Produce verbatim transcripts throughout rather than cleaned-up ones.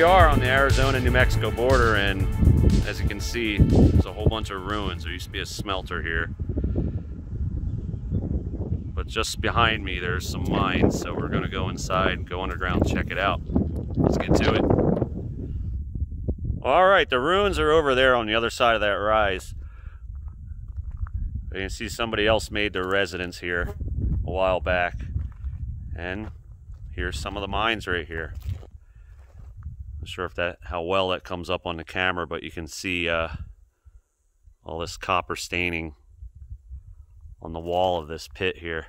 we are on the Arizona-New Mexico border, and as you can see, there's a whole bunch of ruins. There used to be a smelter here. But just behind me, there's some mines, so we're gonna go inside and go underground and check it out. Let's get to it. All right, the ruins are over there on the other side of that rise. You can see somebody else made their residence here a while back. And here's some of the mines right here. Not sure if that how well that comes up on the camera, but you can see uh, all this copper staining on the wall of this pit here.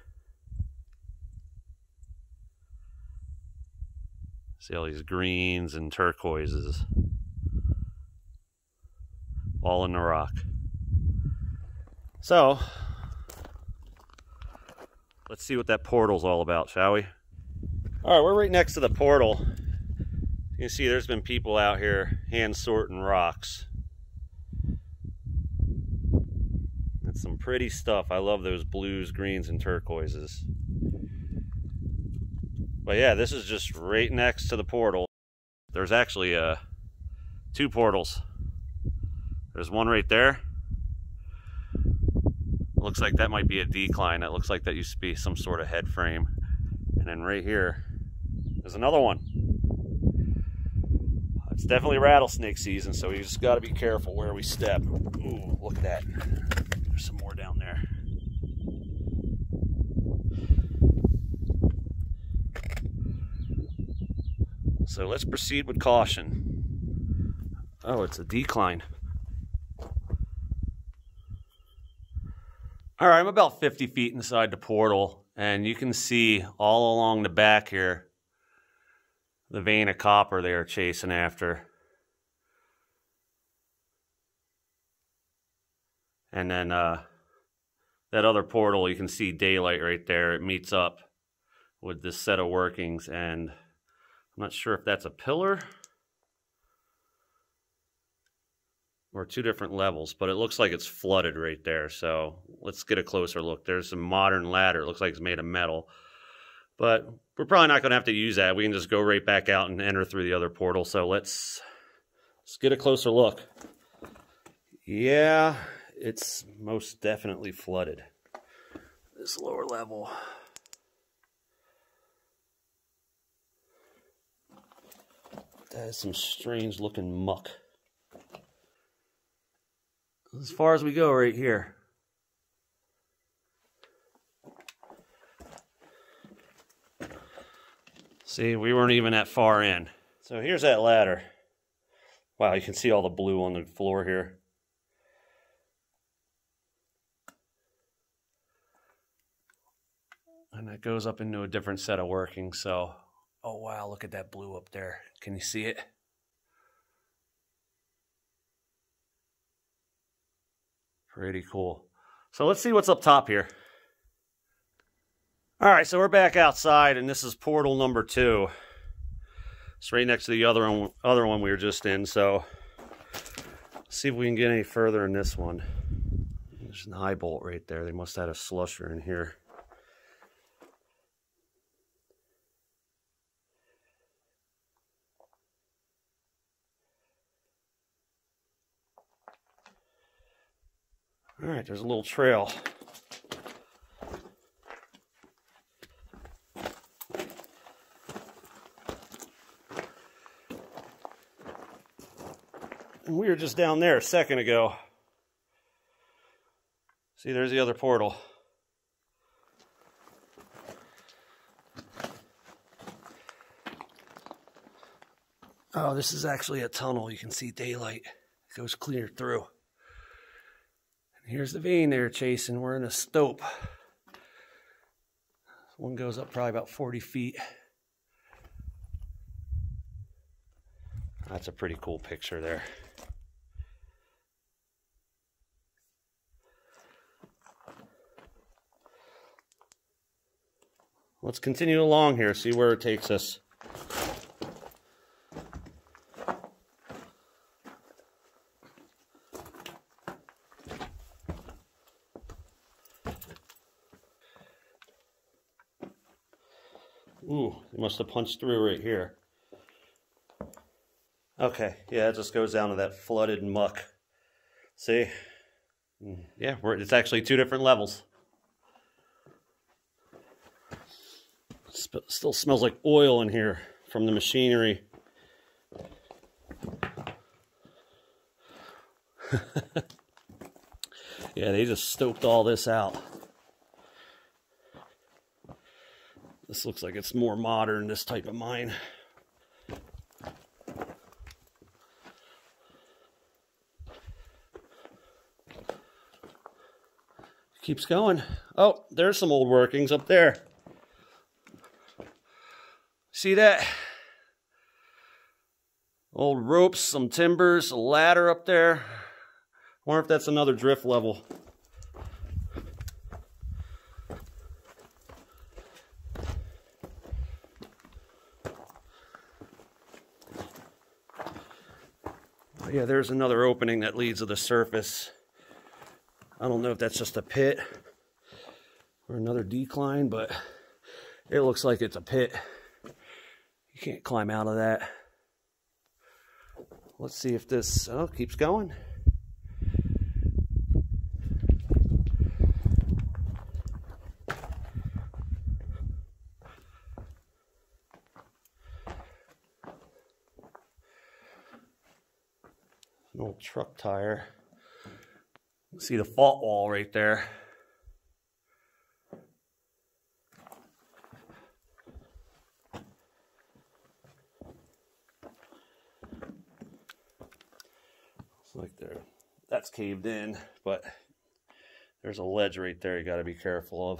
See all these greens and turquoises, all in the rock. So, let's see what that portal's all about, shall we? All right, we're right next to the portal. You can see there's been people out here hand sorting rocks. That's some pretty stuff. I love those blues, greens, and turquoises. But yeah, this is just right next to the portal. There's actually uh, two portals. There's one right there. Looks like that might be a decline. That looks like that used to be some sort of head frame. And then right here, there's another one. It's definitely rattlesnake season, so we just gotta be careful where we step. Ooh, look at that. There's some more down there. So let's proceed with caution. Oh, it's a decline. All right, I'm about fifty feet inside the portal, and you can see all along the back here the vein of copper they are chasing after. And then uh, that other portal, you can see daylight right there. It meets up with this set of workings, and I'm not sure if that's a pillar or two different levels, but it looks like it's flooded right there. So let's get a closer look. There's a modern ladder. It looks like it's made of metal, but we're probably not going to have to use that. We can just go right back out and enter through the other portal. So let's, let's get a closer look. Yeah, it's most definitely flooded. This lower level. That is some strange looking muck. As far as we go right here. See, we weren't even that far in. So here's that ladder. Wow, you can see all the blue on the floor here. And that goes up into a different set of workings. So, oh wow, look at that blue up there. Can you see it? Pretty cool. So let's see what's up top here. All right, so we're back outside, and this is portal number two. It's right next to the other one, other one we were just in. So let's see if we can get any further in this one. There's an eye bolt right there. They must have had a slusher in here. All right, there's a little trail. And we were just down there a second ago. See, there's the other portal. Oh, this is actually a tunnel. You can see daylight. It goes clear through. Here's the vein they're chasing. We're in a stope. This one goes up probably about forty feet. That's a pretty cool picture there. Let's continue along here, see where it takes us. Ooh, they must have punched through right here. Okay, yeah, it just goes down to that flooded muck. See? Yeah, we're, it's actually two different levels. Sp- still smells like oil in here from the machinery. Yeah, they just stoked all this out. This looks like it's more modern, this type of mine. Keeps going. Oh, there's some old workings up there. See that? Old ropes, some timbers, a ladder up there. I wonder if that's another drift level. Oh, yeah, there's another opening that leads to the surface. I don't know if that's just a pit or another decline, but it looks like it's a pit. You can't climb out of that. Let's see if this, oh, keeps going. An old truck tire. See the fault wall right there. It's like there, that's caved in, but there's a ledge right there you got to be careful of.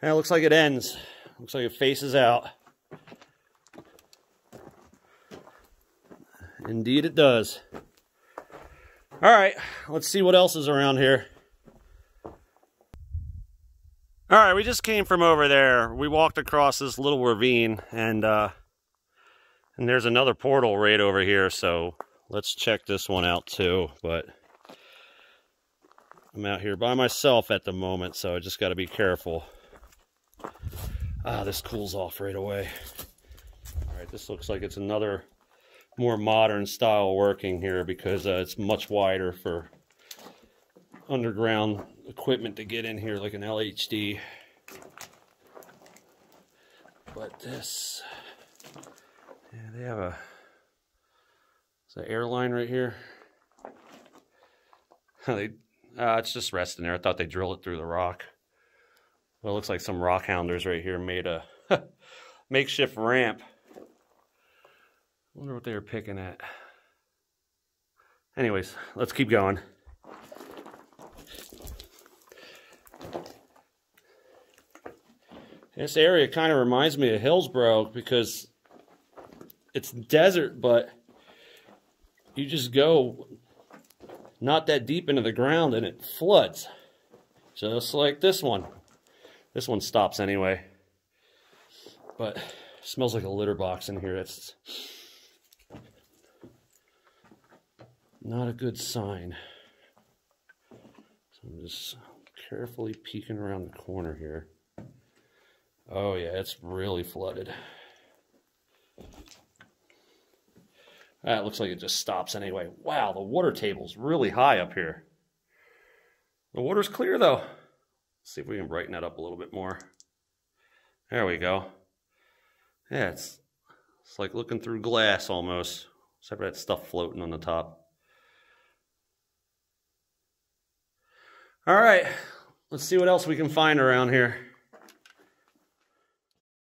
And it looks like it ends. Looks like it faces out. Indeed it does. All right, let's see what else is around here. All right, we just came from over there. We walked across this little ravine, and uh, and there's another portal right over here, so let's check this one out too. But I'm out here by myself at the moment, so I just got to be careful. Ah, this cools off right away. All right, this looks like it's another more modern style working here, because uh, it's much wider for underground equipment to get in here, like an L H D. But this, yeah, they have a, it's an airline right here. they, uh, it's just resting there. I thought they drilled it through the rock. Well, it looks like some rock hounders right here made a makeshift ramp. I wonder what they were picking at. Anyways, let's keep going. This area kind of reminds me of Hillsborough, because it's desert, but you just go not that deep into the ground and it floods. Just like this one. This one stops anyway. But it smells like a litter box in here. It's not a good sign. So I'm just carefully peeking around the corner here. Oh yeah, it's really flooded. That looks like it just stops anyway. Wow, the water table's really high up here. The water's clear though. Let's see if we can brighten that up a little bit more. There we go. Yeah, it's, it's like looking through glass almost. Except for that stuff floating on the top. All right, let's see what else we can find around here.